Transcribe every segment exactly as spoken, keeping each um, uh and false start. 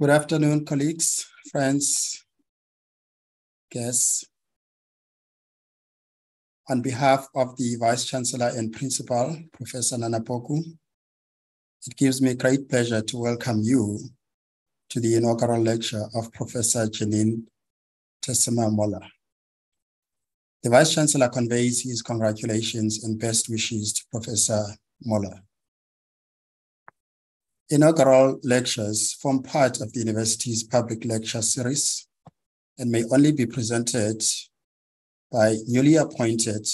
Good afternoon, colleagues, friends, guests. On behalf of the Vice Chancellor and Principal, Professor Nana Poku, it gives me great pleasure to welcome you to the inaugural lecture of Professor Genene Tessema Mola. The Vice Chancellor conveys his congratulations and best wishes to Professor Mola. Inaugural lectures form part of the university's public lecture series and may only be presented by newly appointed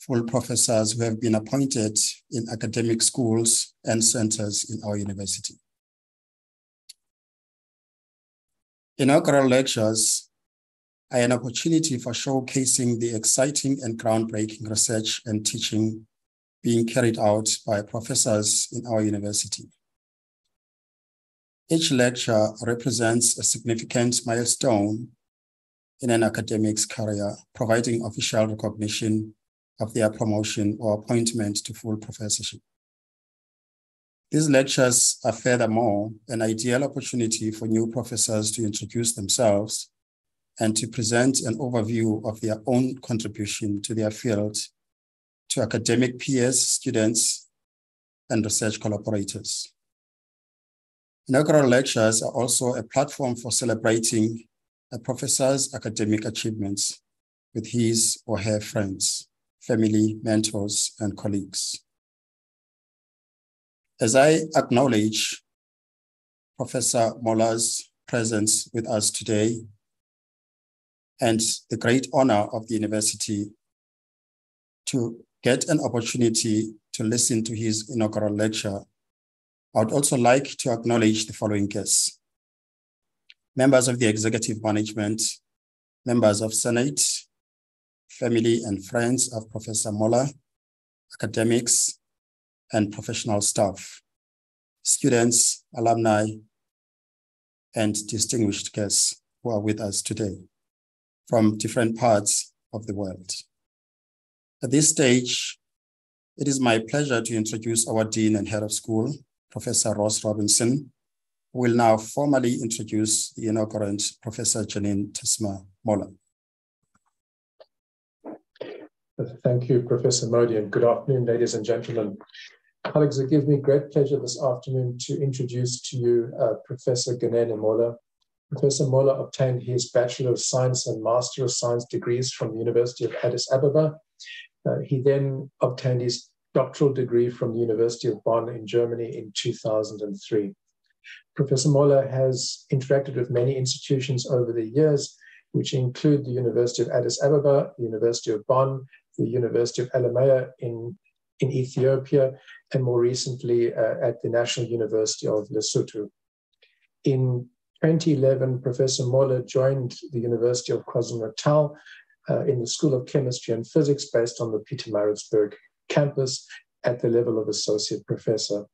full professors who have been appointed in academic schools and centers in our university. Inaugural lectures are an opportunity for showcasing the exciting and groundbreaking research and teaching being carried out by professors in our university. Each lecture represents a significant milestone in an academic's career, providing official recognition of their promotion or appointment to full professorship. These lectures are furthermore an ideal opportunity for new professors to introduce themselves and to present an overview of their own contribution to their field to academic peers, students, and research collaborators. Inaugural lectures are also a platform for celebrating a professor's academic achievements with his or her friends, family, mentors, and colleagues. As I acknowledge Professor Mola's presence with us today and the great honor of the university to get an opportunity to listen to his inaugural lecture, I would also like to acknowledge the following guests: members of the executive management, members of Senate, family and friends of Professor Mola, academics and professional staff, students, alumni, and distinguished guests who are with us today from different parts of the world. At this stage, it is my pleasure to introduce our Dean and Head of School, Professor Ross Robinson, who will now formally introduce the inaugurant, Professor Genene Tessema Mola. Thank you, Professor Modi, and good afternoon, ladies and gentlemen. Colleagues, it gives me great pleasure this afternoon to introduce to you uh, Professor Genene Mola. Professor Mola obtained his Bachelor of Science and Master of Science degrees from the University of Addis Ababa Uh, he then obtained his doctoral degree from the University of Bonn in Germany in two thousand three. Professor Mola has interacted with many institutions over the years, which include the University of Addis Ababa, the University of Bonn, the University of Alemaya in, in Ethiopia, and more recently uh, at the National University of Lesotho. In twenty eleven, Professor Mola joined the University of KwaZulu-Natal uh, in the School of Chemistry and Physics based on the Pietermaritzburg campus at the level of associate professor.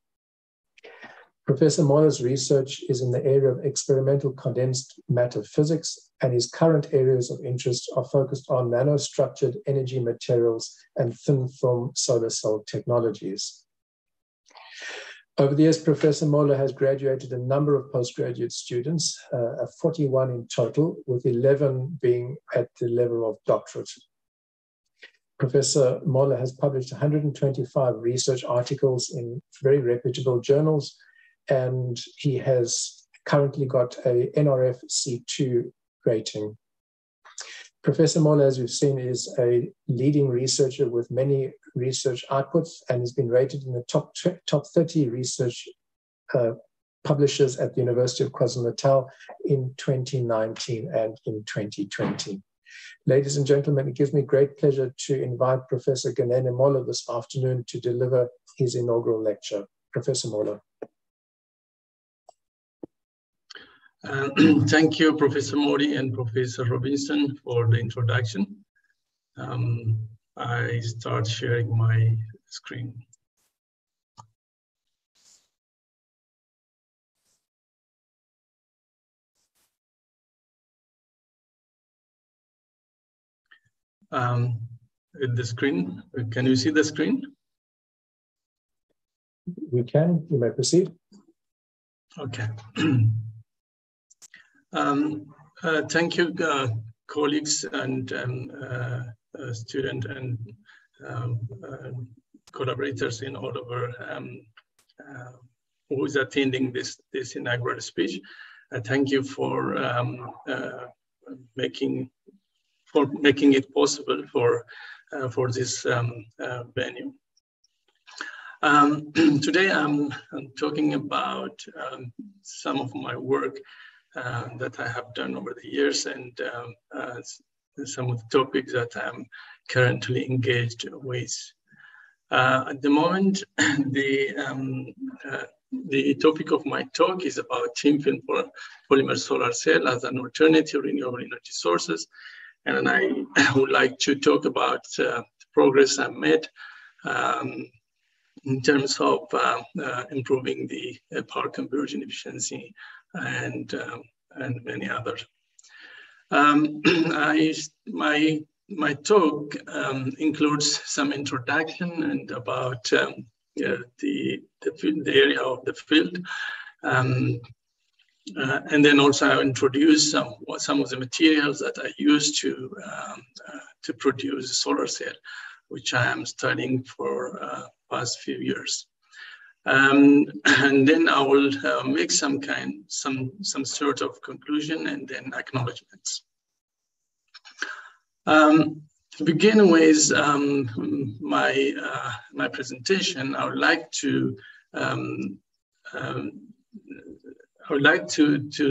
Professor Mola's research is in the area of experimental condensed matter physics, and his current areas of interest are focused on nanostructured energy materials and thin film solar cell technologies. Over the years, Professor Mola has graduated a number of postgraduate students, uh, forty-one in total, with eleven being at the level of doctorate. Professor Mola has published one hundred twenty-five research articles in very reputable journals, and he has currently got a N R F C two rating. Professor Mola, as we've seen, is a leading researcher with many research outputs and has been rated in the top, top thirty research uh, publishers at the University of KwaZulu-Natal in twenty nineteen and in twenty twenty. Ladies and gentlemen, it gives me great pleasure to invite Professor Genene Mola this afternoon to deliver his inaugural lecture. Professor Mola. Uh, thank you, Professor Modi and Professor Robinson, for the introduction. Um, I start sharing my screen. Um, the screen, can you see the screen? We can, you may proceed. Okay. Um, uh, thank you, uh, colleagues and um, uh, uh, student and um, uh, collaborators in all over um, uh, who is attending this this inaugural speech. Uh, thank you for um, uh, making for making it possible for uh, for this um, uh, venue. Um, today, I'm, I'm talking about um, some of my work Uh, that I have done over the years, and um, uh, some of the topics that I'm currently engaged with. Uh, at the moment, the, um, uh, the topic of my talk is about thin film polymer solar cell as an alternative renewable energy sources. And I would like to talk about uh, the progress I've made um, in terms of uh, uh, improving the uh, power conversion efficiency and um, and many others. Um, I my my talk um, includes some introduction and about um, yeah, the the, field, the area of the field, um, uh, and then also I introduce some some of the materials that I use to um, uh, to produce a solar cell, which I am studying for uh, past few years. Um, and then I will uh, make some kind, some, some sort of conclusion and then acknowledgements. Um, to begin with um, my, uh, my presentation, I would like to, um, um, I would like to, to,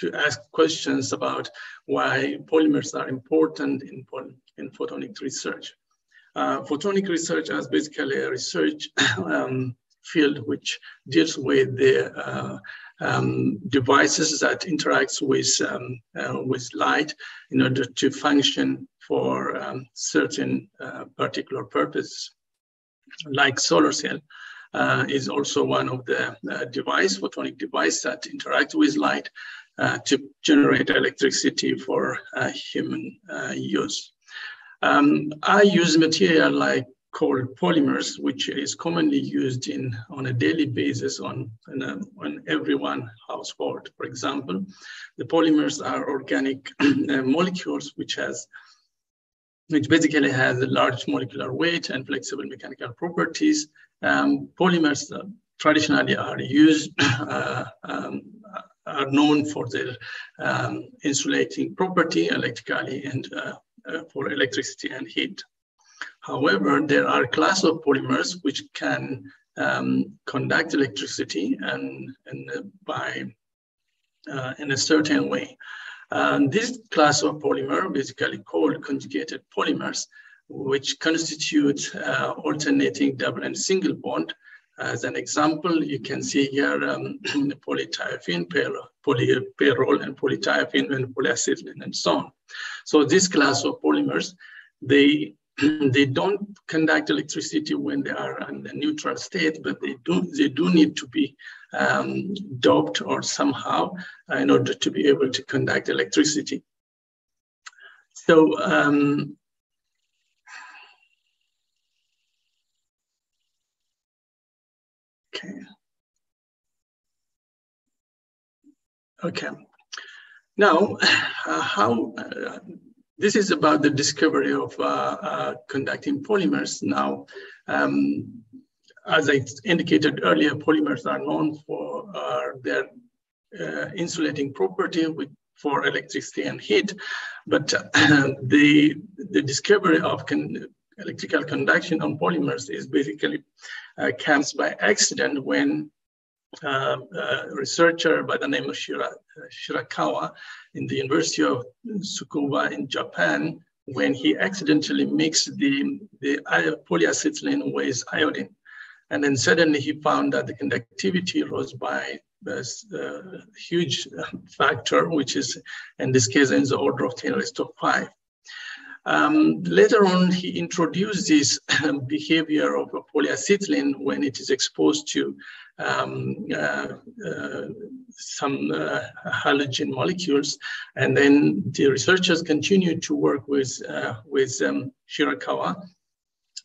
to ask questions about why polymers are important in, in photonic research. Uh, photonic research is basically a research um, field which deals with the uh, um, devices that interacts with um, uh, with light in order to function for um, certain uh, particular purpose. Like solar cell uh, is also one of the uh, device, photonic device that interact with light uh, to generate electricity for uh, human uh, use. Um, I use material like called polymers, which is commonly used in on a daily basis on, on, a, on everyone's household. For example, the polymers are organic molecules, which has, which basically has a large molecular weight and flexible mechanical properties. Um, polymers uh, traditionally are used, uh, um, are known for their um, insulating property electrically and uh, uh, for electricity and heat. However, there are a class of polymers which can um, conduct electricity and, and uh, by uh, in a certain way. And this class of polymer, basically called conjugated polymers, which constitute uh, alternating double and single bond. As an example, you can see here um, polytiophene, poly, pyrrole, and polytiophene, and polyacetylene, and so on. So this class of polymers, they they don't conduct electricity when they are in a neutral state, but they do they do need to be um, doped or somehow in order to be able to conduct electricity. So. Um, Okay. Okay. Now, uh, how uh, this is about the discovery of uh, uh, conducting polymers. Now, um, as I indicated earlier, polymers are known for uh, their uh, insulating property with, for electricity and heat, but uh, the the discovery of con electrical conduction on polymers is basically uh, comes by accident when uh, a researcher by the name of Shira, uh, Shirakawa in the University of Tsukuba in Japan, when he accidentally mixed the, the polyacetylene with iodine. And then suddenly he found that the conductivity rose by a huge factor, which is in this case in the order of ten raised to five. Um, later on, he introduced this um, behavior of polyacetylene when it is exposed to um, uh, uh, some uh, halogen molecules. And then the researchers continued to work with, uh, with um, Shirakawa,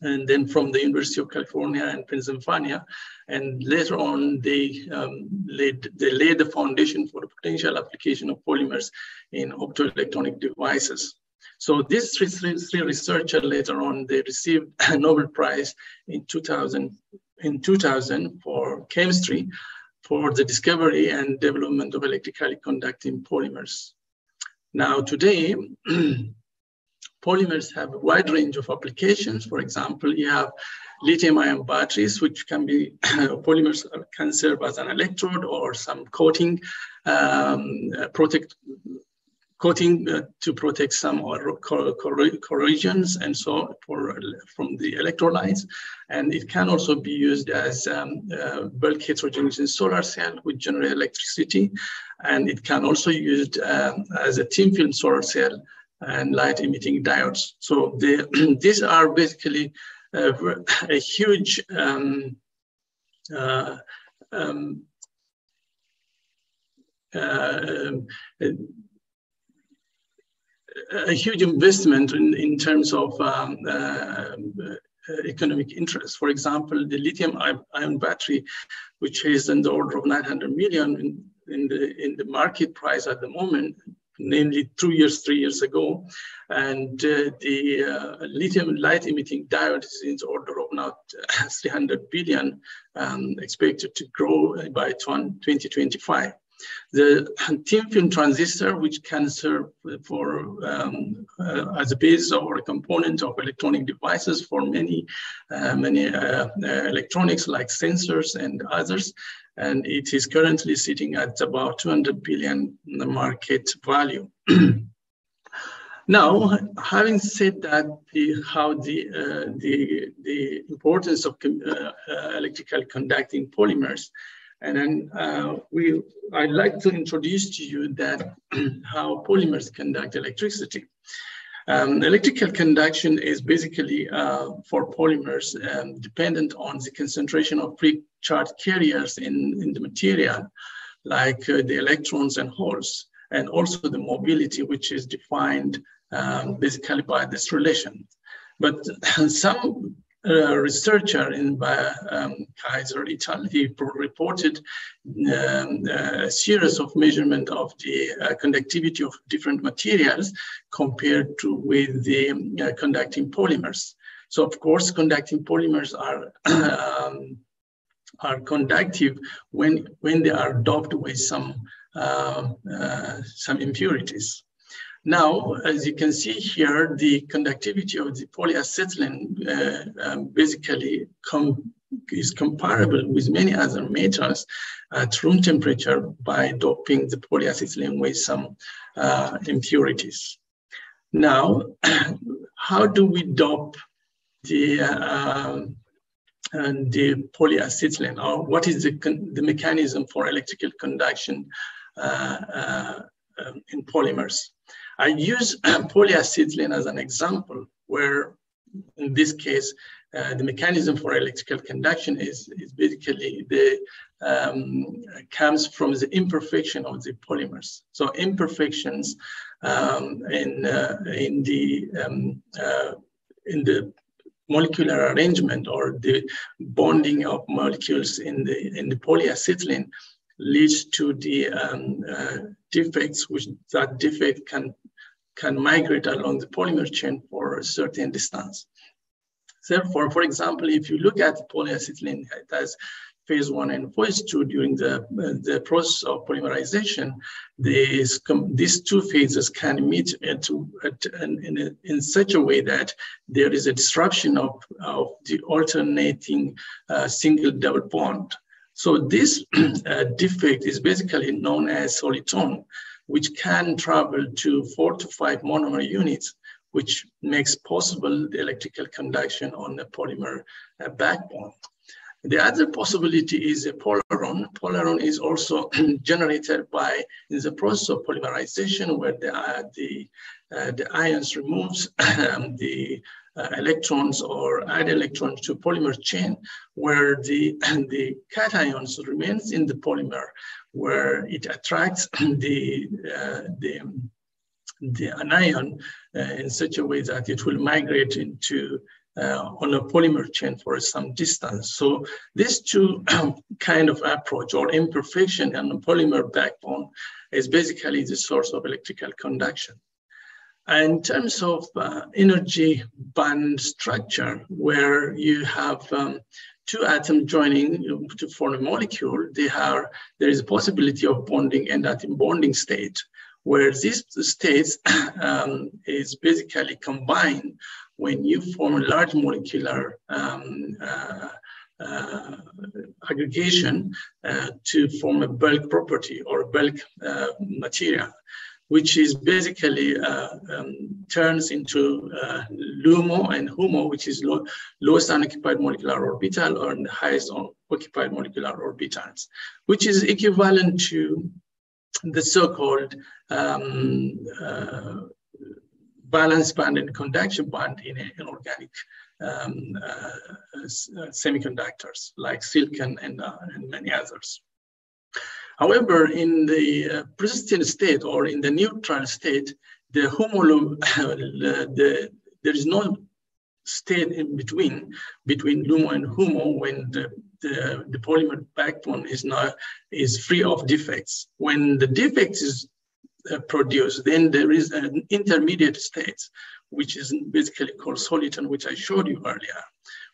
and then from the University of California and Pennsylvania. And later on, they, um, laid, they laid the foundation for the potential application of polymers in optoelectronic devices. So these three, three, three researchers later on, they received a Nobel Prize in two thousand, in two thousand for chemistry for the discovery and development of electrically conducting polymers. Now today, polymers have a wide range of applications. For example, you have lithium-ion batteries, which can be, polymers can serve as an electrode or some coating, um, protect, coating uh, to protect some corrosions and so for, from the electrolytes. And it can also be used as um, uh, bulk heterogeneous solar cell, which generate electricity. And it can also be used um, as a thin film solar cell and light emitting diodes. So they, these are basically uh, a huge um, uh, um, uh, a huge investment in, in terms of um, uh, economic interest. For example, the lithium-ion battery, which is in the order of nine hundred million in, in, the, in the market price at the moment, namely two years, three years ago. And uh, the uh, lithium light emitting diode is in the order of now three hundred billion, um, expected to grow by twenty twenty-five. The thin film transistor, which can serve for um, uh, as a base or a component of electronic devices for many, uh, many uh, uh, electronics like sensors and others, and it is currently sitting at about two hundred billion in the market value. Now, having said that, the, how the, uh, the the importance of uh, uh, electrical conducting polymers. And then uh, we, I'd like to introduce to you that how polymers conduct electricity. Um, electrical conduction is basically uh, for polymers um, dependent on the concentration of free charge carriers in, in the material, like uh, the electrons and holes, and also the mobility, which is defined um, basically by this relation. But some A uh, researcher in by, um, Kaiser, Italy, he reported um, a series of measurement of the uh, conductivity of different materials compared to with the uh, conducting polymers. So, of course, conducting polymers are um, are conductive when when they are doped with some uh, uh, some impurities. Now, as you can see here, the conductivity of the polyacetylene uh, um, basically com is comparable with many other metals at room temperature by doping the polyacetylene with some uh, impurities. Now, how do we dope the uh, and the polyacetylene, or what is the, the mechanism for electrical conduction uh, uh, in polymers? I use polyacetylene as an example, where in this case, uh, the mechanism for electrical conduction is, is basically the, um, comes from the imperfection of the polymers. So imperfections um, in, uh, in, the, um, uh, in the molecular arrangement or the bonding of molecules in the, in the polyacetylene leads to the um, uh, defects, which that defect can, can migrate along the polymer chain for a certain distance. Therefore, for example, if you look at polyacetylene, it has phase one and phase two during the, uh, the process of polymerization. These, these two phases can meet at, at, in, in, a, in such a way that there is a disruption of, of the alternating uh, single double bond. So this uh, defect is basically known as soliton, which can travel to four to five monomer units, which makes possible the electrical conduction on the polymer uh, backbone. The other possibility is a polaron. Polaron is also generated by in the process of polymerization, where the uh, the, uh, the ions removes the Uh, electrons or add electrons to polymer chain, where the, the cations remains in the polymer, where it attracts the, uh, the, the anion uh, in such a way that it will migrate into uh, on a polymer chain for some distance. So this two kind of approach or imperfection on the polymer backbone is basically the source of electrical conduction. In terms of uh, energy band structure, where you have um, two atoms joining to form a molecule, they are, there is a possibility of bonding and atom bonding state, where this state um, is basically combined when you form a large molecular um, uh, uh, aggregation uh, to form a bulk property or bulk uh, material, which is basically uh, um, turns into uh, LUMO and HUMO, which is low, lowest unoccupied molecular orbital or the highest occupied molecular orbitals, which is equivalent to the so-called um, uh, valence band and conduction band in inorganic um, uh, semiconductors like silicon and, uh, and many others. However, in the uh, persistent state or in the neutral state, the HUMO, the, there is no state in between, between LUMO and HUMO when the, the, the polymer backbone is, not, is free of defects. When the defect is uh, produced, then there is an intermediate state, which is basically called soliton, which I showed you earlier.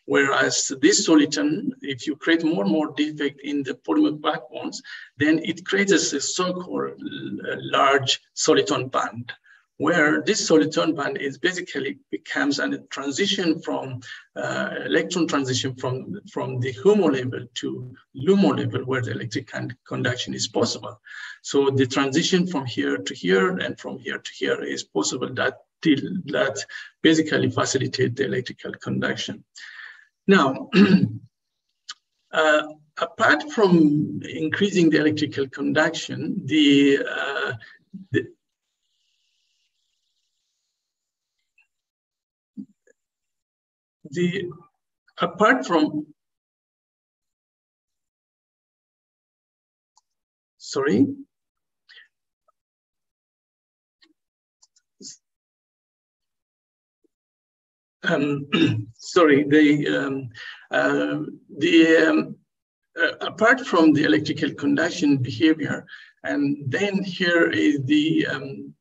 Whereas this soliton, if you create more and more defect in the polymer backbones, then it creates a so-called large soliton band, where this soliton band is basically becomes a transition from uh, electron transition from, from the HUMO level to LUMO level, where the electric conduction is possible. So the transition from here to here and from here to here is possible, that, that basically facilitate the electrical conduction. Now, uh, apart from increasing the electrical conduction, the, uh, the the apart from sorry. Um, sorry, the, um, uh, the um, uh, apart from the electrical conduction behavior, and then here is the, um,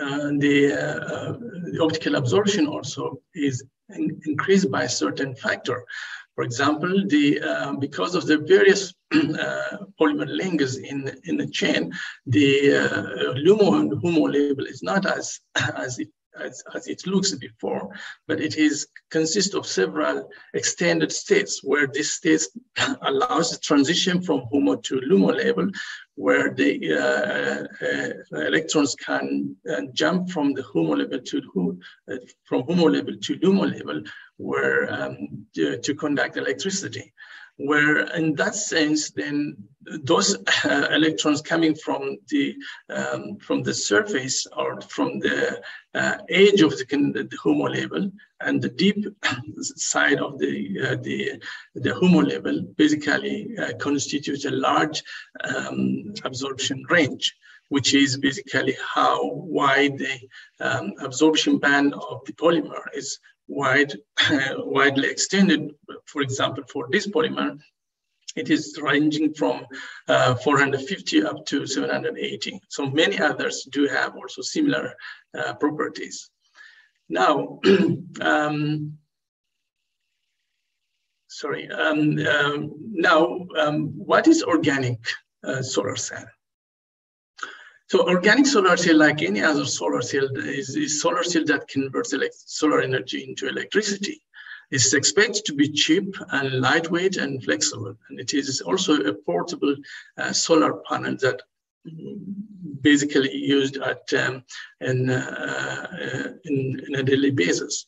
uh, the, uh, uh, the optical absorption also is in increased by a certain factor. For example, the, uh, because of the various uh, polymer links in in the chain, the uh, LUMO and HUMO label is not as as it as, as it looks before, but it is consists of several extended states where this state allows the transition from HUMO to LUMO label, where the uh, uh, electrons can uh, jump from the HUMO label to uh, from HUMO label to LUMO label, where um, to, to conduct electricity. Where in that sense, then those uh, electrons coming from the um, from the surface or from the uh, edge of the, the HUMO label and the deep side of the uh, the the HUMO label basically uh, constitutes a large um, absorption range, which is basically how wide the um, absorption band of the polymer is. Wide, uh, widely extended, for example, for this polymer, it is ranging from uh, four hundred fifty up to seven hundred eighty. So many others do have also similar uh, properties. Now, um, sorry, um, um, now um, what is organic uh, solar cell? So organic solar cell, like any other solar cell, is a solar cell that converts solar energy into electricity. It's expected to be cheap and lightweight and flexible. And it is also a portable uh, solar panel that basically used at um, in, uh, in, in a daily basis.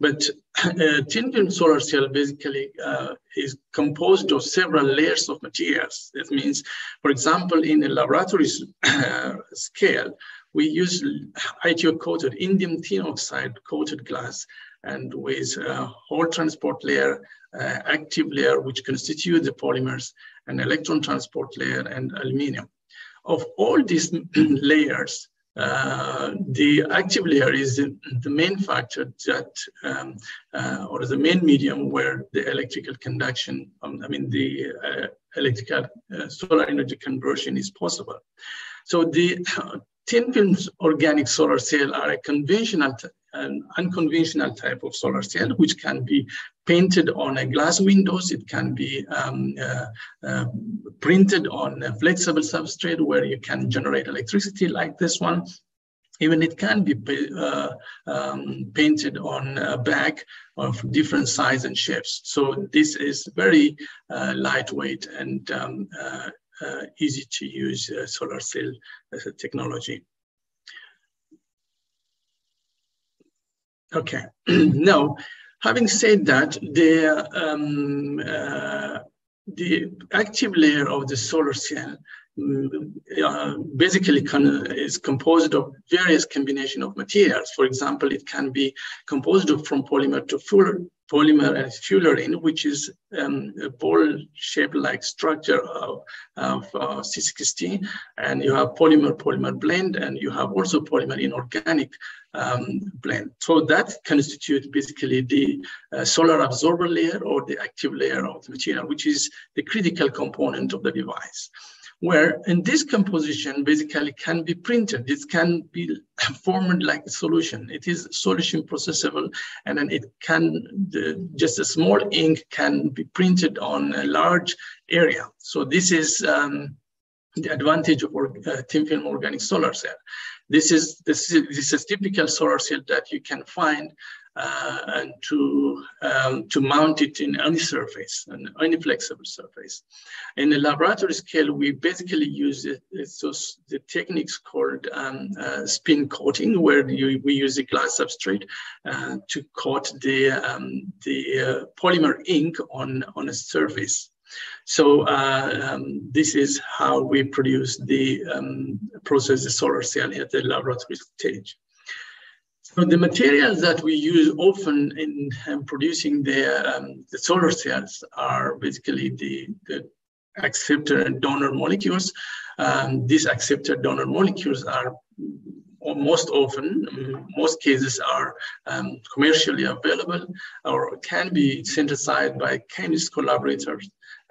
But uh, tin solar cell basically uh, is composed of several layers of materials. That means, for example, in a laboratory uh, scale, we use I T O coated indium tin oxide coated glass and with a whole transport layer, uh, active layer, which constitute the polymers, and electron transport layer, and aluminum. Of all these layers, Uh, the active layer is the, the main factor that, um, uh, or the main medium where the electrical conduction, um, I mean, the uh, electrical uh, solar energy conversion is possible. So the uh, tin film organic solar cell are a conventional, an unconventional type of solar cell, which can be painted on a glass windows. It can be um, uh, uh, printed on a flexible substrate where you can generate electricity like this one. Even it can be uh, um, painted on a bag of different size and shapes. So this is very uh, lightweight and um, uh, uh, easy to use uh, solar cell as a technology. Okay, now, having said that, the, um, uh, the active layer of the solar cell uh, basically con is composed of various combination of materials. For example, it can be composed of from polymer to fuller, polymer and fullerene, which is um, a ball-shaped like structure of, of uh, C sixteen, and you have polymer-polymer blend, and you have also polymer inorganic um, blend. So that constitutes basically the uh, solar absorber layer or the active layer of the material, which is the critical component of the device. Where in this composition basically can be printed. It can be formed like a solution. It is solution processable, and then it can, the, just a small ink can be printed on a large area. So this is um, the advantage of uh, thin film organic solar cell. This is, this is, this is typical solar cell that you can find Uh, and to, um, to mount it in any surface, on any flexible surface. In the laboratory scale, we basically use it, it's those, the techniques called um, uh, spin coating, where you, we use a glass substrate uh, to coat the, um, the uh, polymer ink on, on a surface. So uh, um, this is how we produce the um, process the solar cell at the laboratory stage. So the materials that we use often in um, producing the, um, the solar cells are basically the, the acceptor and donor molecules. Um, these acceptor donor molecules are most often, most cases are um, commercially available or can be synthesized by chemist collaborators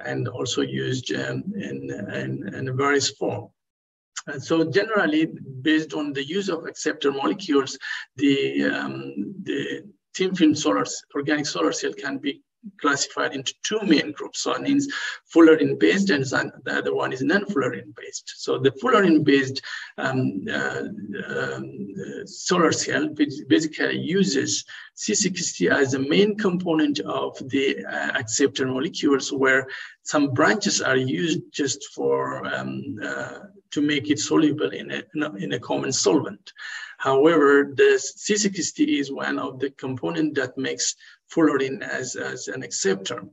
and also used um, in, in, in various forms. And so generally, based on the use of acceptor molecules, the, um, the thin film solar, organic solar cell can be classified into two main groups. One is fullerene-based and the other one is non-fullerene-based. So the fullerene-based um, uh, um, solar cell basically uses C sixty as the main component of the uh, acceptor molecules, where some branches are used just for um, uh, to make it soluble in a, in a common solvent. However, the C sixty is one of the components that makes fullerene as, as an acceptor.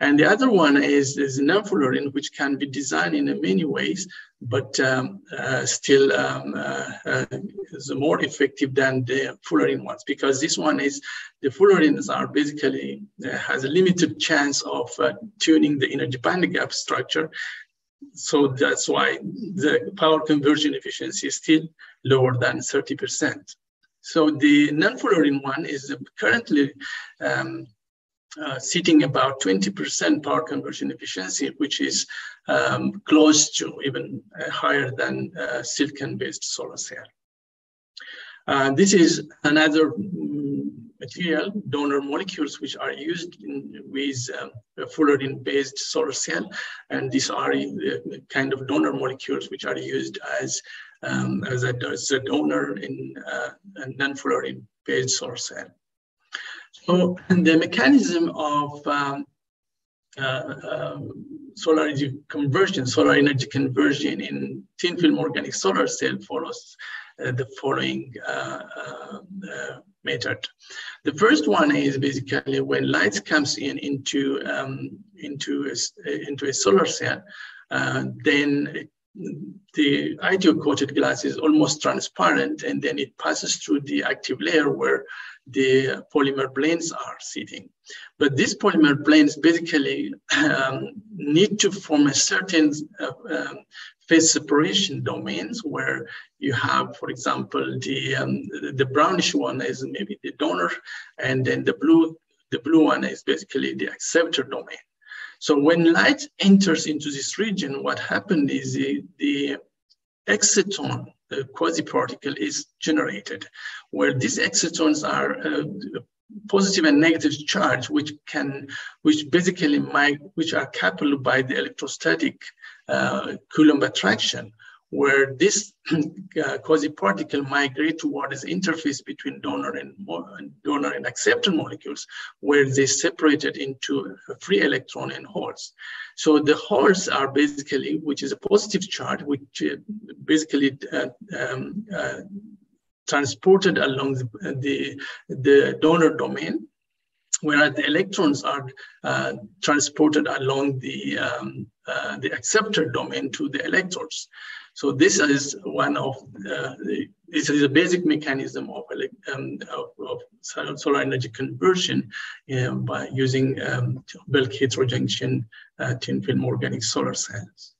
And the other one is, is non-fullerene, which can be designed in many ways, but um, uh, still um, uh, uh, is more effective than the fullerene ones, because this one is, the fullerenes are basically, uh, has a limited chance of uh, tuning the energy band gap structure. So that's why the power conversion efficiency is still lower than thirty percent. So the non-fullerene one is currently um, uh, sitting about twenty percent power conversion efficiency, which is um, close to even uh, higher than uh, silicon-based solar cell. Uh, this is another material, donor molecules, which are used in, with um, fullerene-based solar cell. And these are the kind of donor molecules which are used as Um, as, a, as a donor in uh, a non-fullerene-based solar cell. So the mechanism of um, uh, uh, solar energy conversion, solar energy conversion in thin film organic solar cell follows uh, the following uh, uh, uh, method. The first one is basically when light comes in into um, into a, into a solar cell, uh, then it the I T O coated glass is almost transparent, and then it passes through the active layer where the polymer planes are sitting. But these polymer planes basically um, need to form a certain uh, um, phase separation domains where you have, for example, the, um, the brownish one is maybe the donor, and then the blue, the blue one is basically the acceptor domain. So when light enters into this region, what happened is the, the exciton, the quasi-particle, is generated, where these excitons are uh, positive and negative charge, which can, which basically might, which are coupled by the electrostatic uh, Coulomb attraction, where this uh, quasi-particle migrate towards the interface between donor and donor and acceptor molecules, where they separated into free electron and holes. So the holes are basically, which is a positive charge, which basically uh, um, uh, transported along the, the, the donor domain, whereas the electrons are uh, transported along the, um, uh, the acceptor domain to the electrodes. So this is one of uh, the, this is a basic mechanism of, um, of, of solar energy conversion uh, by using um, bulk heterojunction uh, thin film organic solar cells.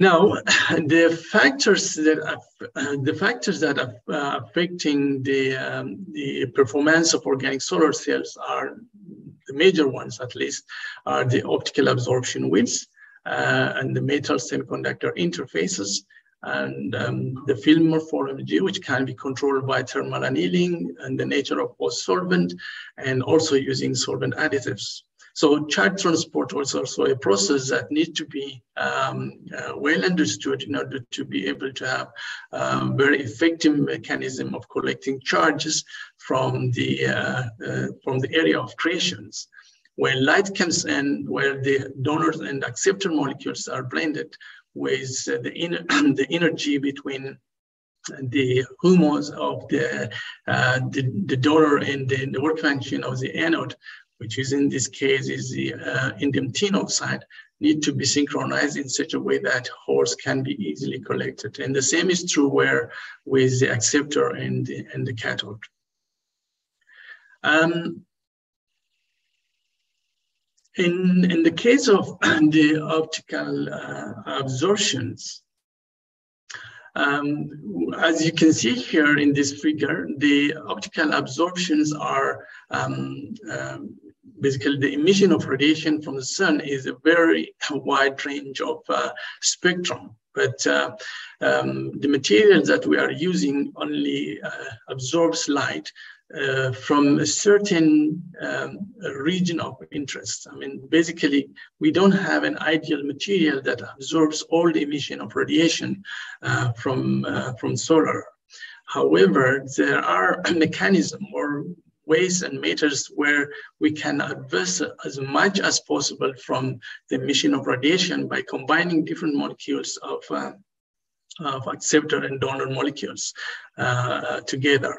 Now, the factors that are, uh, the factors that are uh, affecting the um, the performance of organic solar cells are the major ones, at least, are the optical absorption widths, Uh, and the metal semiconductor interfaces, and um, the film morphology, which can be controlled by thermal annealing and the nature of host solvent, and also using solvent additives. So charge transport is also a process that needs to be um, uh, well understood in order to be able to have a very effective mechanism of collecting charges from the, uh, uh, from the area of creations. When light comes in, where the donors and acceptor molecules are blended with the, inner, the energy between the HUMOs of the, uh, the, the donor and the, the work function of the anode, which is in this case is the uh, indentine oxide, need to be synchronized in such a way that holes can be easily collected. And the same is true where with the acceptor and the, and the cathode. Um, In, in the case of the optical uh, absorptions, um, as you can see here in this figure, the optical absorptions are um, uh, basically the emission of radiation from the sun is a very wide range of uh, spectrum. But uh, um, the materials that we are using only uh, absorbs light uh, from a certain um, region of interest. I mean, basically, we don't have an ideal material that absorbs all the emission of radiation uh, from, uh, from solar. However, there are a mechanism or ways and methods where we can adverse as much as possible from the emission of radiation by combining different molecules of, uh, of acceptor and donor molecules uh, together.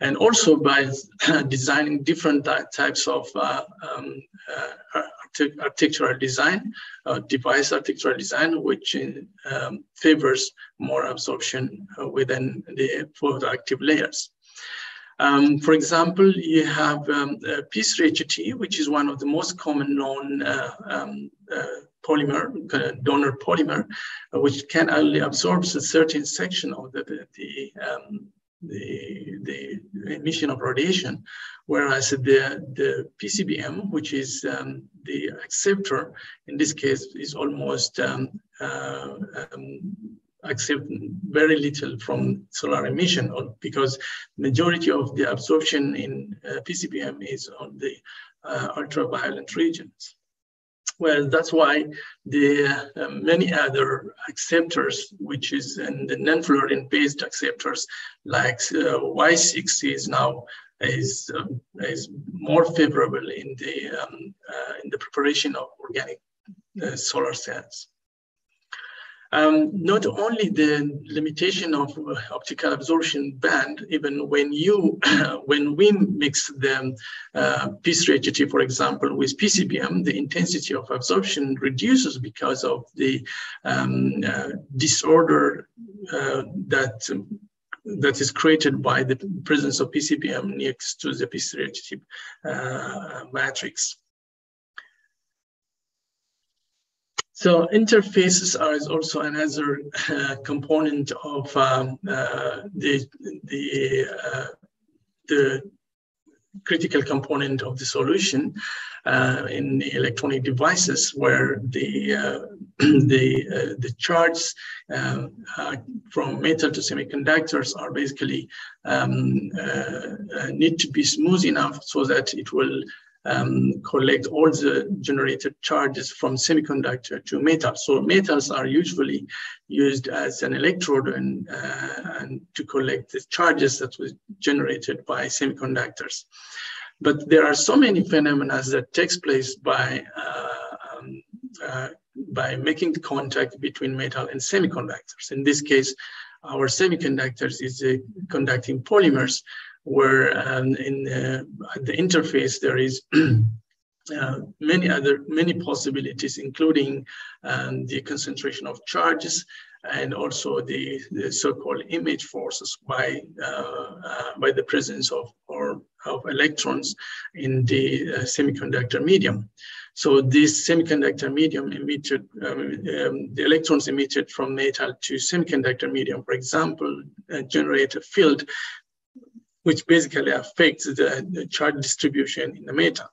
And also by designing different types of uh, um, uh, architectural design, uh, device architectural design, which um, favors more absorption within the photoactive layers. Um, for example, you have um, uh, P three H T, which is one of the most common known uh, um, uh, polymer, uh, donor polymer, uh, which can only absorb a certain section of the, the, the, um, the, the emission of radiation, whereas the, the P C B M, which is um, the acceptor, in this case, is almost um, uh, um, accept very little from solar emission, or because majority of the absorption in uh, P C B M is on the uh, ultraviolet regions. Well, that's why the uh, many other acceptors, which is in the non-fluorine-based acceptors, like uh, Y six is now is uh, is more favorable in the um, uh, in the preparation of organic uh, solar cells. Um, not only the limitation of optical absorption band, even when you, when we mix the uh, P three H T, for example, with P C B M, the intensity of absorption reduces because of the um, uh, disorder uh, that um, that is created by the presence of P C B M next to the P three H T uh, matrix. So interfaces are also another uh, component of um, uh, the the, uh, the critical component of the solution uh, in the electronic devices, where the uh, the uh, the charges uh, uh, from metal to semiconductors are basically um, uh, need to be smooth enough so that it will Um, collect all the generated charges from semiconductor to metal. So metals are usually used as an electrode and, uh, and to collect the charges that was generated by semiconductors. But there are so many phenomena that takes place by uh, um, uh, by making the contact between metal and semiconductors. In this case, our semiconductors is uh, conducting polymers, where um, in uh, the interface there is uh, many other many possibilities, including um, the concentration of charges and also the, the so-called image forces by uh, uh, by the presence of or of electrons in the uh, semiconductor medium. So this semiconductor medium emitted, um, um, the electrons emitted from metal to semiconductor medium, for example, uh, generate a field which basically affects the, the charge distribution in the metal.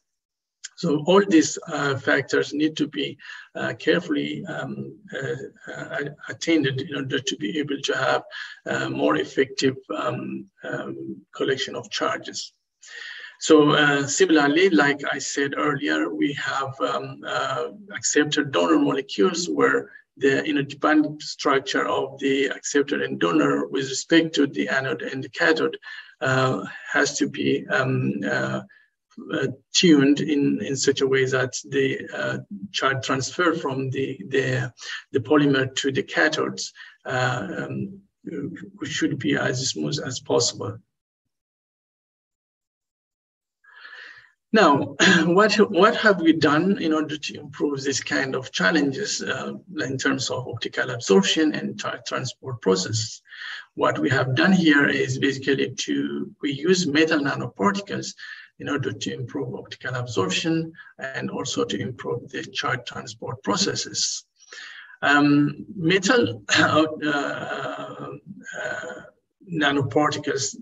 So all these uh, factors need to be uh, carefully um, uh, attended in order to be able to have a more effective um, um, collection of charges. So uh, similarly, like I said earlier, we have um, uh, acceptor donor molecules where the interdependent structure of the acceptor and donor with respect to the anode and the cathode Uh, has to be um, uh, uh, tuned in, in such a way that the uh, charge transfer from the, the, the polymer to the cathodes uh, um, should be as smooth as possible. Now, what, what have we done in order to improve this kind of challenges uh, in terms of optical absorption and charge transport process? What we have done here is basically to, we use metal nanoparticles in order to improve optical absorption and also to improve the charge transport processes. Um, metal uh, uh, uh, nanoparticles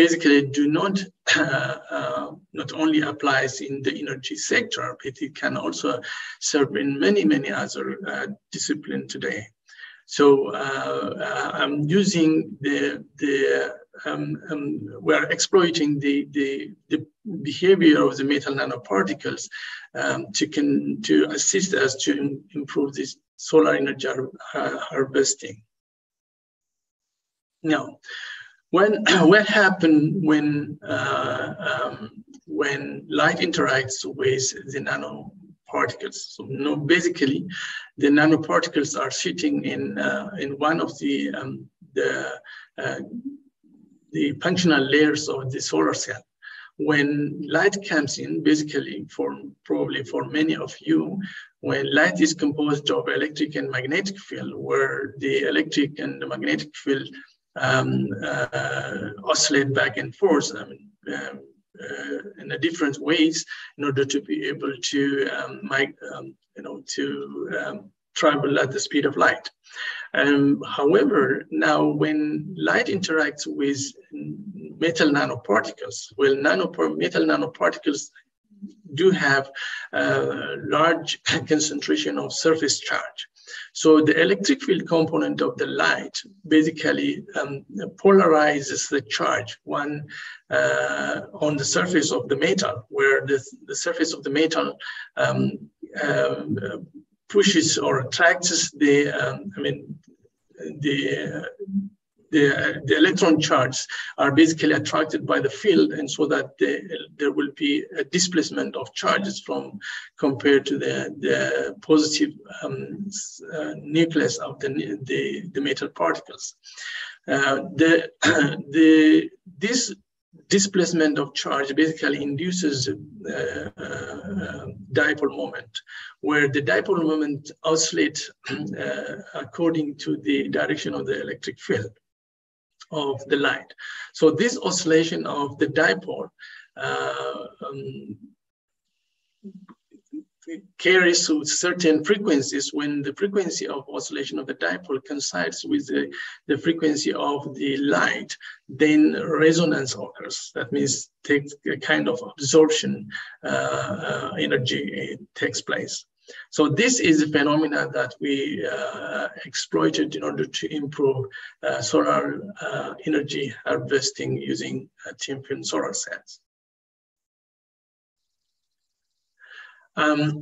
basically do not uh, uh, not only applies in the energy sector, but it can also serve in many, many other uh, disciplines today. So uh, I'm using the, the um, um, we're exploiting the, the, the behavior of the metal nanoparticles um, to, can, to assist us to improve this solar energy uh, harvesting. Now, when, what happens when, uh, um, when light interacts with the nanoparticles? So no, basically, the nanoparticles are sitting in, uh, in one of the, um, the, uh, the functional layers of the solar cell. When light comes in, basically, for probably for many of you, when light is composed of electric and magnetic field, where the electric and the magnetic field um, uh, oscillate back and forth, I mean, um, uh, in a different ways, in order to be able to, um, make, um, you know, to um, travel at the speed of light. Um, however, now when light interacts with metal nanoparticles, well, nanopar metal nanoparticles do have a large concentration of surface charge. So the electric field component of the light basically um, polarizes the charge one uh, on the surface of the metal, where the, the surface of the metal um, uh, pushes or attracts the, um, I mean, the, uh, the, the electron charges are basically attracted by the field, and so that the, there will be a displacement of charges from compared to the, the positive um, uh, nucleus of the, the, the metal particles. Uh, the, the, this displacement of charge basically induces uh, uh, dipole moment, where the dipole moment oscillates uh, according to the direction of the electric field of the light. So this oscillation of the dipole uh, um, carries to certain frequencies when the frequency of oscillation of the dipole coincides with the, the frequency of the light, then resonance occurs. That means takes a kind of absorption uh, energy takes place. So this is a phenomena that we uh, exploited in order to improve uh, solar uh, energy harvesting using uh, thin film solar cells. Um,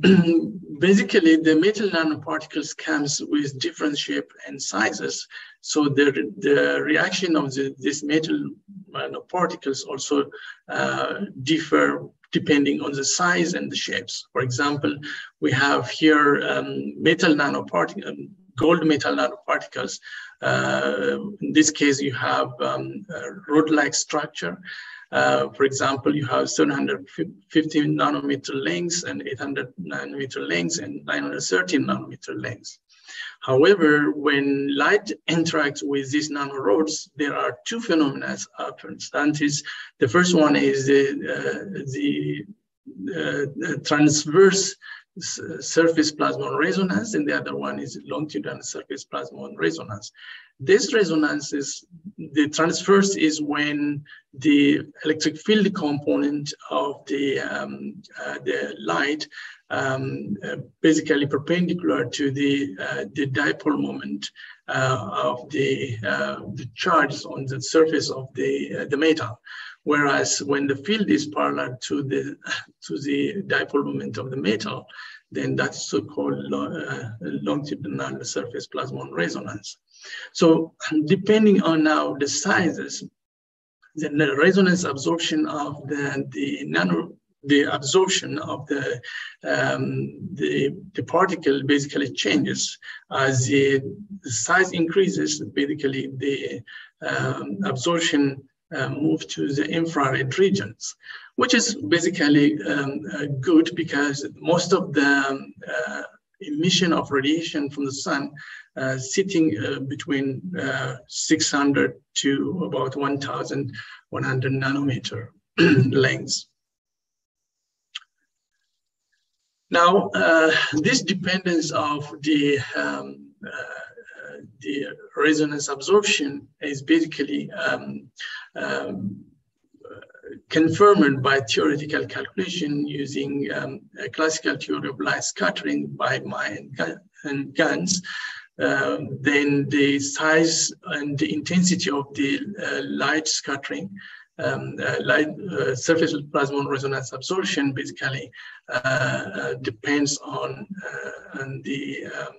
basically, the metal nanoparticles comes with different shape and sizes. So the, the reaction of the, this metal nanoparticles also uh, differ depending on the size and the shapes. For example, we have here um, metal nanoparticles, gold metal nanoparticles. Uh, in this case, you have um, a rod-like structure. Uh, for example, you have seven hundred fifty nanometer lengths and eight hundred nanometer lengths and nine hundred thirteen nanometer lengths. However, when light interacts with these nanorods, there are two phenomena happens. And the first one is the, uh, the uh, transverse surface plasmon resonance, and the other one is longitudinal surface plasmon resonance. This resonance is, the transverse is when the electric field component of the, um, uh, the light um, uh, basically perpendicular to the, uh, the dipole moment uh, of the, uh, the charges on the surface of the, uh, the metal. Whereas when the field is parallel to the, to the dipole moment of the metal, then that's so-called uh, longitudinal surface plasmon resonance. So depending on now the sizes, then the resonance absorption of the, the nano, the absorption of the, um, the, the particle basically changes. As the size increases, basically the um, absorption Uh, move to the infrared regions, which is basically um, uh, good because most of the um, uh, emission of radiation from the sun uh, sitting uh, between uh, six hundred to about one thousand one hundred nanometer lengths. Now, uh, this dependence of the um, uh, the resonance absorption is basically um, um, confirmed by theoretical calculation using um, a classical theory of light scattering by Meyer and Ganz, uh, then the size and the intensity of the uh, light scattering, um, uh, light uh, surface plasmon resonance absorption basically uh, uh, depends on, uh, on the um,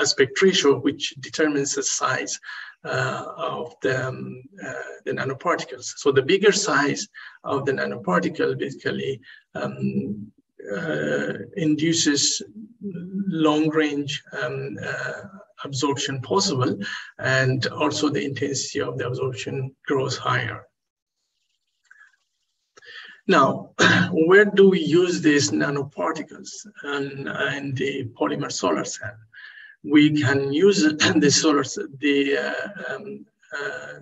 aspect ratio, which determines the size Uh, of the, um, uh, the nanoparticles. So the bigger size of the nanoparticle basically um, uh, induces long-range um, uh, absorption possible, and also the intensity of the absorption grows higher. Now, where do we use these nanoparticles in, in the polymer solar cell? We can use the solar, the uh, um, uh,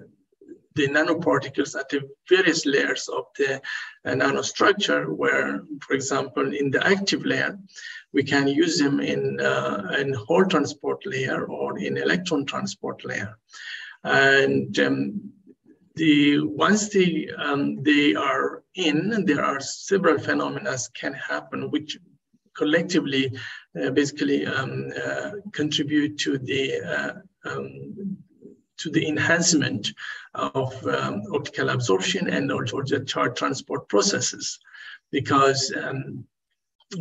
the nanoparticles at the various layers of the uh, nanostructure. Where, for example, in the active layer, we can use them in uh, in hole transport layer or in electron transport layer, and um, the once the um, they are in, there are several phenomena can happen which collectively uh, basically um, uh, contribute to the uh, um, to the enhancement of um, optical absorption and also the charge transport processes, because um,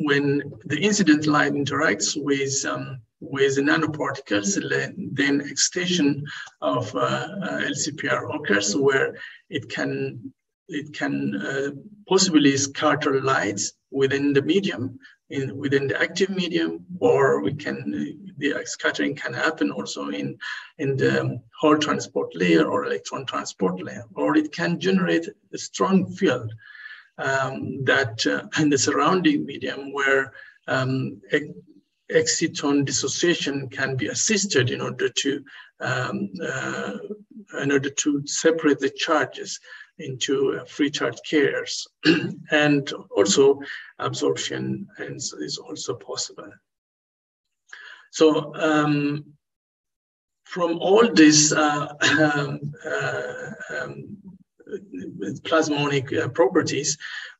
when the incident light interacts with um, with the nanoparticles, then extension of uh, uh, L C P R occurs, where it can it can uh, possibly scatter lights within the medium. In, within the active medium, or we can, the scattering can happen also in, in the Hall transport layer or electron transport layer, or it can generate a strong field um, that uh, in the surrounding medium where um, exciton dissociation can be assisted in order to um, uh, in order to separate the charges into free charge carriers, and also absorption is also possible. So um, from all these uh, um, uh, um, plasmonic uh, properties,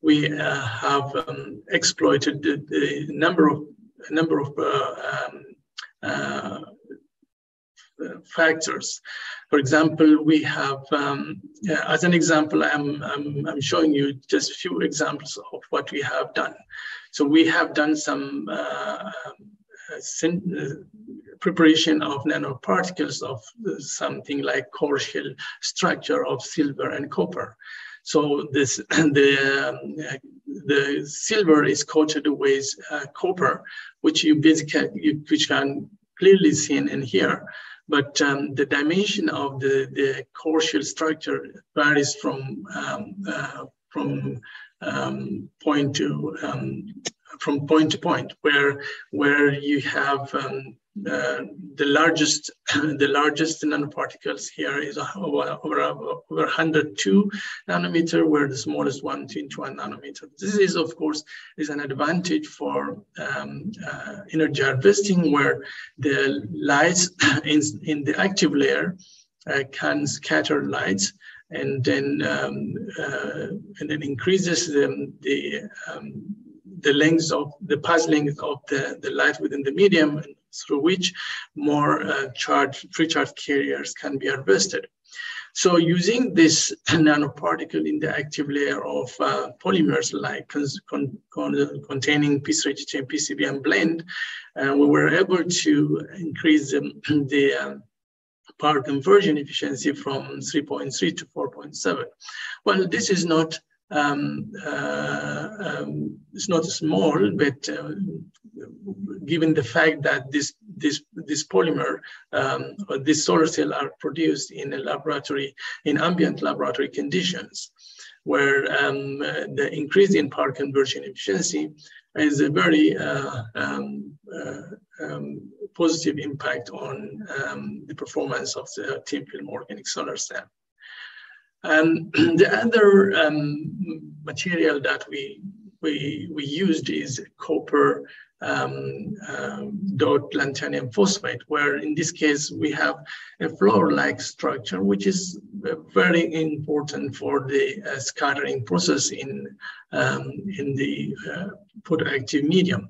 we uh, have um, exploited the, the number of number of uh, um, uh, factors. For example, we have, um, as an example, I'm, I'm, I'm showing you just a few examples of what we have done. So we have done some uh, preparation of nanoparticles of something like core shell structure of silver and copper. So this, the, um, the silver is coated with uh, copper, which you basically, which can clearly seen in here. But um, the dimension of the, the core shell structure varies from um, uh, from um, point to um, from point to point, where where you have um, uh, the largest the largest nanoparticles here is over over, over one hundred two nanometer, where the smallest one twenty-one nanometer. This is of course is an advantage for um, uh, energy harvesting, where the lights in in the active layer uh, can scatter lights, and then um, uh, and then increases the the um, the length of the path length of the, the light within the medium, through which more uh, charge, free charge carriers can be harvested. So using this nanoparticle in the active layer of uh, polymers like con con containing P three H T and P C B M blend, uh, we were able to increase the, the uh, power conversion efficiency from three point three to four point seven. Well, this is not Um, uh, um, it's not small, but uh, given the fact that this this this polymer um, or this solar cell are produced in a laboratory in ambient laboratory conditions, where um, uh, the increase in power conversion efficiency is a very uh, um, uh, um, positive impact on um, the performance of the thin film organic solar cell. And the other um, material that we, we, we used is copper um, uh, dot lanthanum phosphate, where in this case we have a flower-like structure, which is very important for the uh, scattering process in, um, in the uh, photoactive medium.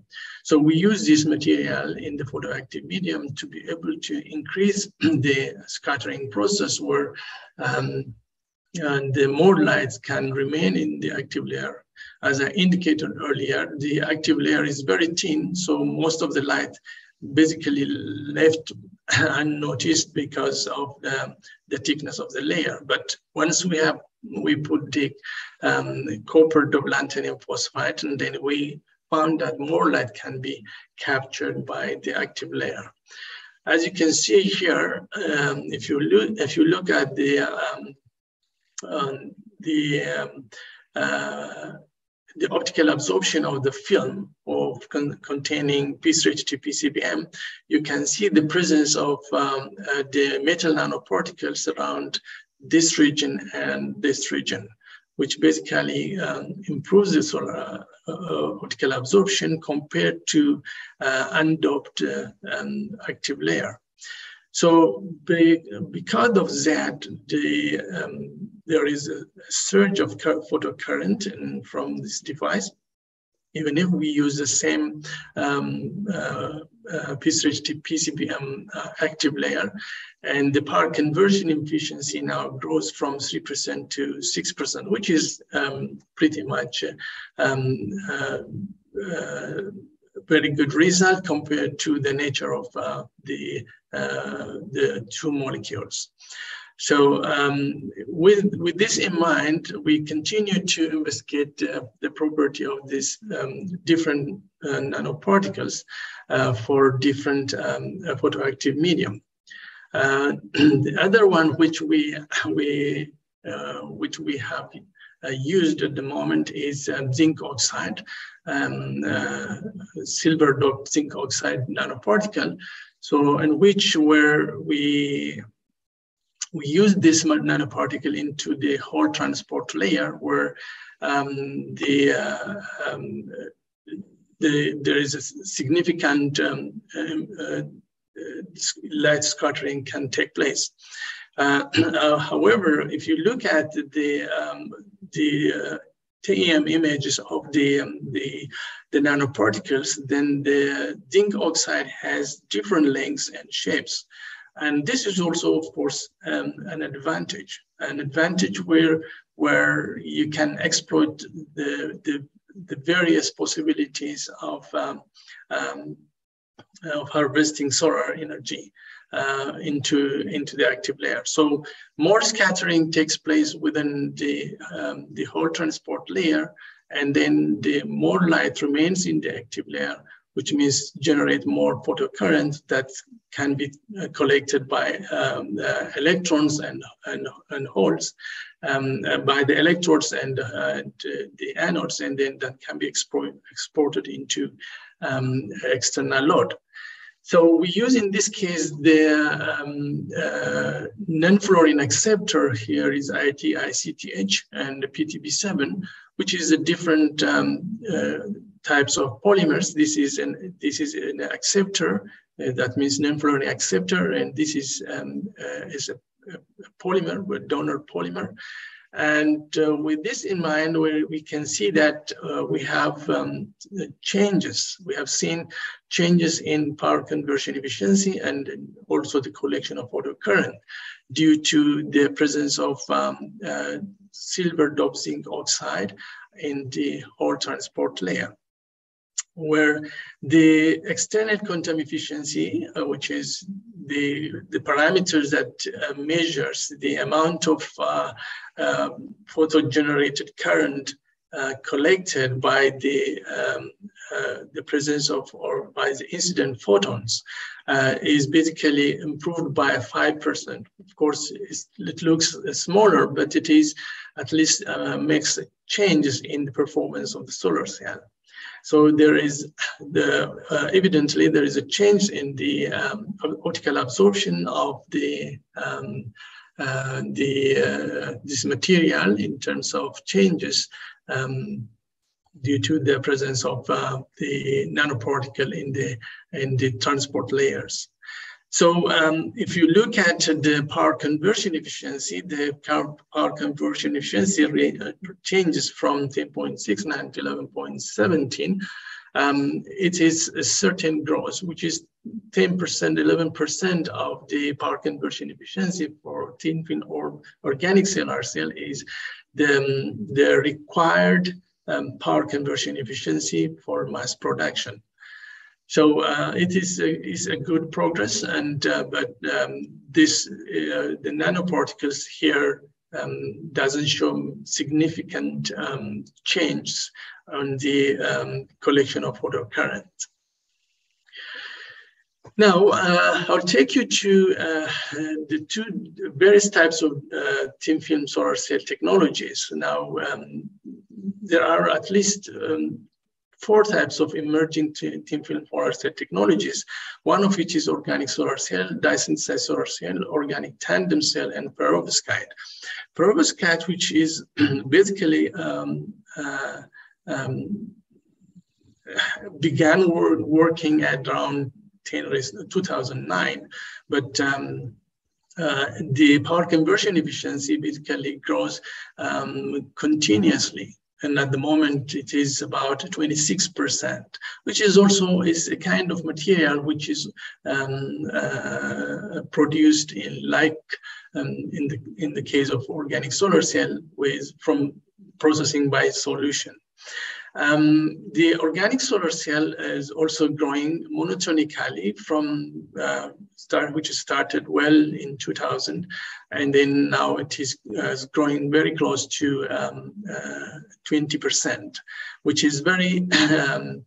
So we use this material in the photoactive medium to be able to increase the scattering process where um, and the more lights can remain in the active layer. As I indicated earlier, the active layer is very thin, so most of the light basically left unnoticed because of the, the thickness of the layer. But once we have, we put the um, copper double lanthanum phosphide, and then we found that more light can be captured by the active layer. As you can see here, um, if you look, if you look at the um, um, the um, uh, the optical absorption of the film of con containing P three H T P C B M, you can see the presence of um, uh, the metal nanoparticles around this region and this region, which basically um, improves the solar uh, optical absorption compared to uh, undoped uh, um, active layer. So be, because of that, the, um, there is a surge of photocurrent from this device, even if we use the same um, uh, uh, P three H T P C B M uh, active layer. And the power conversion efficiency now grows from three percent to six percent, which is um, pretty much um, uh, uh, very good result compared to the nature of uh, the, uh, the two molecules. So um, with, with this in mind, we continue to investigate uh, the property of these um, different uh, nanoparticles uh, for different um, photoactive medium. Uh, the other one which we, we, uh, which we have Uh, used at the moment is uh, zinc oxide, um, uh, silver doped zinc oxide nanoparticle. So, in which where we we use this nanoparticle into the whole transport layer, where um, the uh, um, the there is a significant um, uh, light scattering can take place. Uh, uh, however, if you look at the um, the uh, T E M images of the, um, the the nanoparticles, then the zinc oxide has different lengths and shapes, and this is also, of course, um, an advantage. An advantage where where you can exploit the the, the various possibilities of um, um, of harvesting solar energy Uh, into into the active layer. So more scattering takes place within the um, the whole transport layer, and then the more light remains in the active layer, which means generate more photocurrent that can be uh, collected by um, uh, electrons and and, and holes um, uh, by the electrodes and uh, the anodes, and then that can be export, exported into um, external load. So we use in this case the um, uh, non-fluorine acceptor here is I T I C T H and the P T B seven, which is a different um, uh, types of polymers. This is an this is an acceptor uh, that means non-fluorine acceptor, and this is um, uh, is a, a polymer, a donor polymer. And uh, with this in mind, we, we can see that uh, we have um, changes. We have seen changes in power conversion efficiency and also the collection of photocurrent due to the presence of um, uh, silver doped zinc oxide in the whole transport layer, where the external quantum efficiency, uh, which is the, the parameters that uh, measures the amount of uh, uh, photo-generated current uh, collected by the, um, uh, the presence of or by the incident photons, uh, is basically improved by five percent. Of course, it's, it looks smaller, but it is at least uh, makes changes in the performance of the solar cell. So there is, the, uh, evidently, there is a change in the um, optical absorption of the, um, uh, the, uh, this material in terms of changes um, due to the presence of uh, the nanoparticle in the, in the transport layers. So um, if you look at the power conversion efficiency, the power conversion efficiency rate changes from ten point six nine to eleven point one seven, um, it is a certain growth, which is ten percent, eleven percent of the power conversion efficiency for thin-film or organic cellular cell is the, the required um, power conversion efficiency for mass production. So uh, it is a, is a good progress, and uh, but um, this uh, the nanoparticles here um, doesn't show significant um, change on the um, collection of photocurrent. Now uh, I'll take you to uh, the two various types of uh, thin film solar cell technologies. Now um, there are at least um, four types of emerging thin film solar cell technologies, one of which is organic solar cell, dye-synthesized solar cell, organic tandem cell, and perovskite. Perovskite, which is basically um, uh, um, began work, working at around two thousand nine, but um, uh, the power conversion efficiency basically grows um, continuously. And at the moment, it is about twenty-six percent, which is also is a kind of material which is um, uh, produced in, like um, in the in the case of organic solar cell, with from processing by solution. Um, the organic solar cell is also growing monotonically from uh, start, which started well in two thousand, and then now it is uh, growing very close to um, uh, twenty percent, which is very um,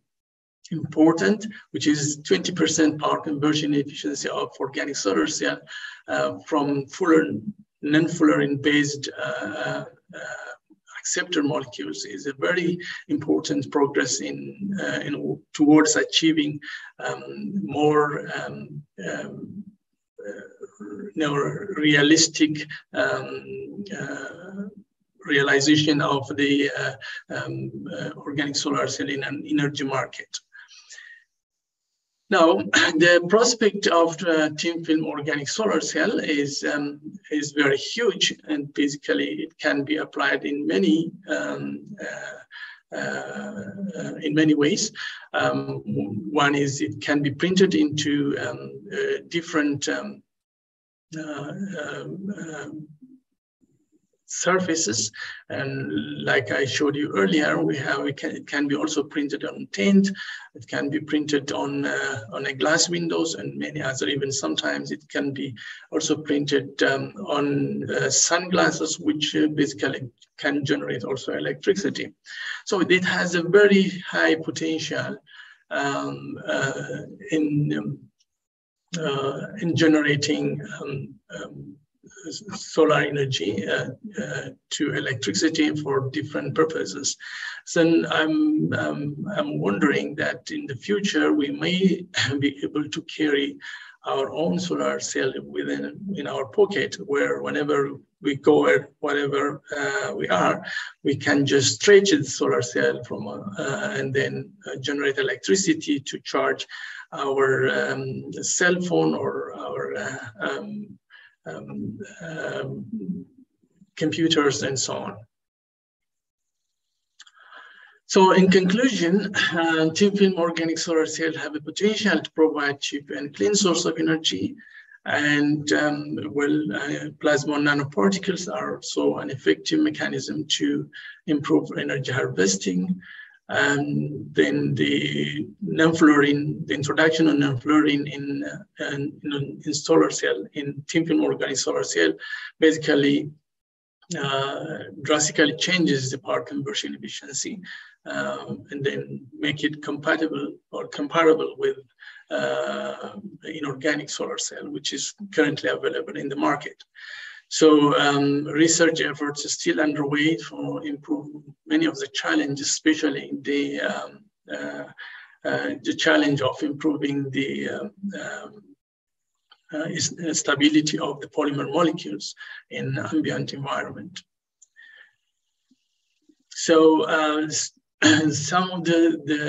important, which is twenty percent power conversion efficiency of organic solar cell uh, from fullerene, non-fullerene-based uh, uh, acceptor molecules is a very important progress in, uh, in towards achieving um, more um, um, uh, realistic um, uh, realization of the uh, um, uh, organic solar cell in an energy market. Now, the prospect of uh, thin film organic solar cell is, um, is very huge, and basically it can be applied in many, um, uh, uh, in many ways. Um, one is it can be printed into um, uh, different um, uh, uh, uh, surfaces, and like I showed you earlier, we have we can it can be also printed on tint, it can be printed on uh, on a glass windows, and many other. Even sometimes it can be also printed um, on uh, sunglasses, which uh, basically can generate also electricity. So it has a very high potential um, uh, in um, uh, in generating. Um, um, solar energy uh, uh, to electricity for different purposes. So I'm, um, I'm wondering that in the future, we may be able to carry our own solar cell within in our pocket, where whenever we go or whatever uh, we are, we can just stretch the solar cell from uh, and then uh, generate electricity to charge our um, cell phone or our uh, um, Um, uh, computers and so on. So in conclusion, uh, thin film organic solar cells have a potential to provide cheap and clean source of energy. And um, well, uh, plasma nanoparticles are also an effective mechanism to improve energy harvesting. And then the non-fluorine, the introduction of non-fluorine in, uh, in, in solar cell, in thin film organic solar cell, basically uh, drastically changes the power conversion efficiency, um, and then make it compatible or comparable with uh, inorganic solar cell, which is currently available in the market. So um, research efforts are still underway to improve many of the challenges, especially the, um, uh, uh, the challenge of improving the um, uh, uh, stability of the polymer molecules in ambient environment. So uh, some of the, the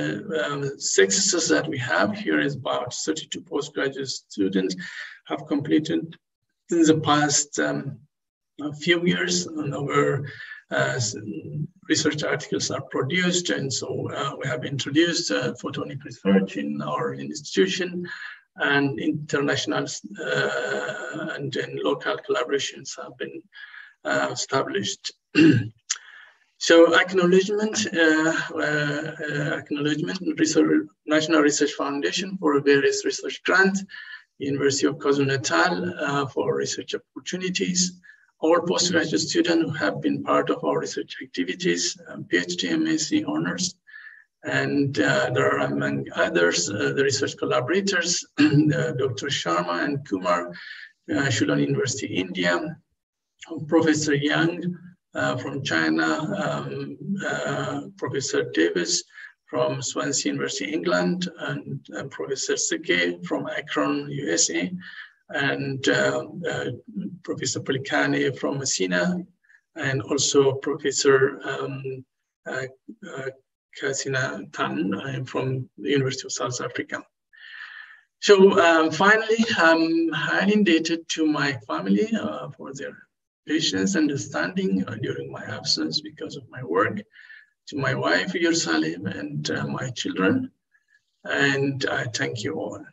um, successes that we have here is about thirty-two postgraduate students have completed in the past um, few years, and over uh, research articles are produced, and so uh, we have introduced uh, photonic research in our institution, and international uh, and then local collaborations have been uh, established. So acknowledgement, uh, uh, acknowledgement, research, National Research Foundation for various research grants, University of KwaZulu-Natal uh, for research opportunities. All postgraduate students who have been part of our research activities, um, PhD, M A C honors, and uh, there are among others, uh, the research collaborators, uh, Doctor Sharma and Kumar, uh, Shulon University, India, Professor Yang uh, from China, um, uh, Professor Davis from Swansea University, England, and uh, Professor Seke from Akron, U S A, and uh, uh, Professor Polikani from Messina, and also Professor um, uh, uh, Kasina Tan uh, from the University of South Africa. So um, finally, I'm highly indebted to my family uh, for their patience and understanding uh, during my absence because of my work, to my wife, Yersalim, and uh, my children, and I thank you all.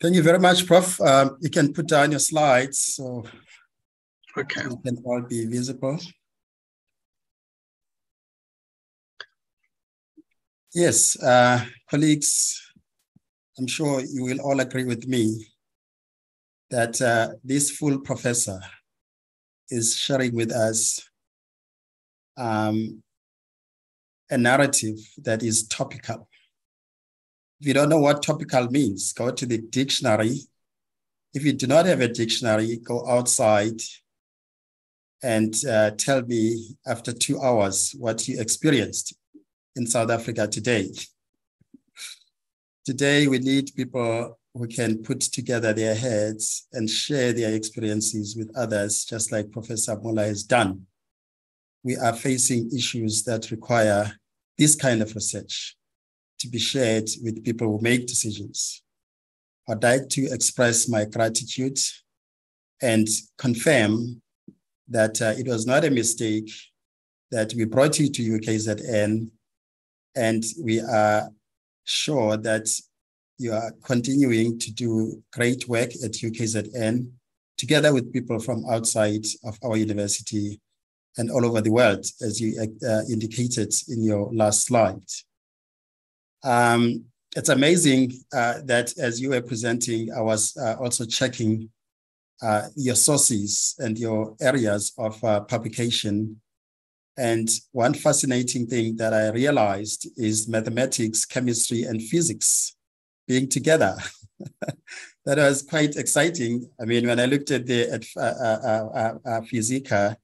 Thank you very much, Professor Um, you can put down your slides so okay. It can all be visible. Yes, uh, colleagues, I'm sure you will all agree with me that uh, this full professor is sharing with us um, a narrative that is topical. If you don't know what topical means, go to the dictionary. If you do not have a dictionary, go outside and uh, tell me after two hours what you experienced in South Africa today. Today, we need people who can put together their heads and share their experiences with others, just like Professor Mola has done. We are facing issues that require this kind of research to be shared with people who make decisions. I'd like to express my gratitude and confirm that uh, it was not a mistake that we brought you to U K Z N, and we are sure that you are continuing to do great work at U K Z N together with people from outside of our university and all over the world, as you uh, indicated in your last slide. Um, it's amazing uh, that as you were presenting, I was uh, also checking uh, your sources and your areas of uh, publication. And one fascinating thing that I realized is mathematics, chemistry, and physics being together. That was quite exciting. I mean, when I looked at the at, uh, uh, uh, uh, Physica,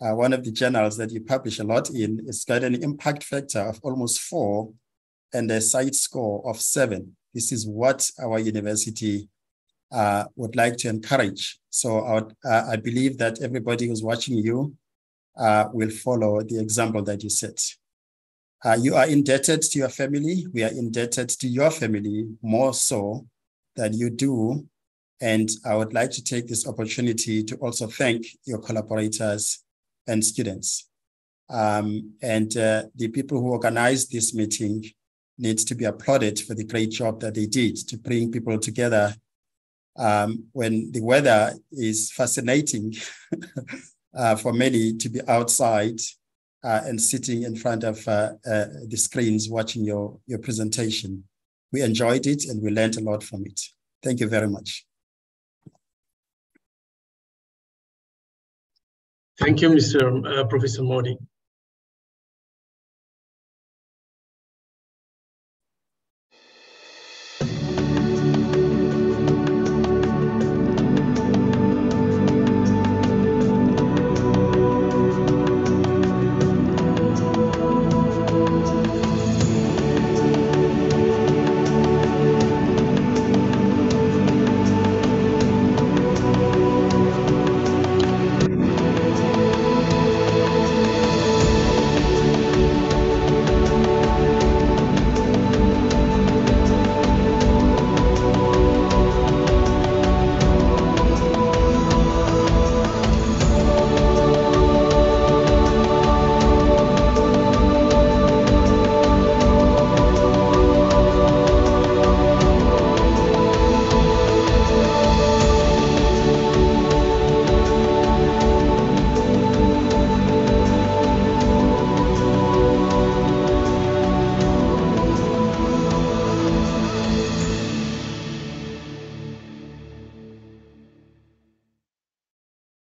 uh, one of the journals that you publish a lot in, it's got an impact factor of almost four and a site score of seven. This is what our university uh, would like to encourage. So I, would, uh, I believe that everybody who's watching you uh, will follow the example that you set. Uh, you are indebted to your family. We are indebted to your family more so than you do. And I would like to take this opportunity to also thank your collaborators and students. Um, and uh, the people who organized this meeting needs to be applauded for the great job that they did to bring people together um, when the weather is fascinating uh, for many to be outside uh, and sitting in front of uh, uh, the screens watching your, your presentation. We enjoyed it and we learned a lot from it. Thank you very much. Thank you, Mister Uh, Professor Modi.